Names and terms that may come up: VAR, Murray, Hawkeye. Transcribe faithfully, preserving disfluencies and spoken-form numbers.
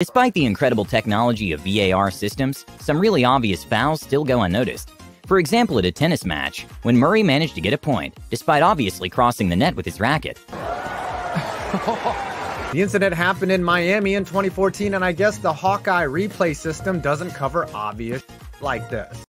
Despite the incredible technology of V A R systems, some really obvious fouls still go unnoticed. For example, at a tennis match, when Murray managed to get a point, despite obviously crossing the net with his racket. The incident happened in Miami in twenty fourteen, and I guess the Hawkeye replay system doesn't cover obvious like this.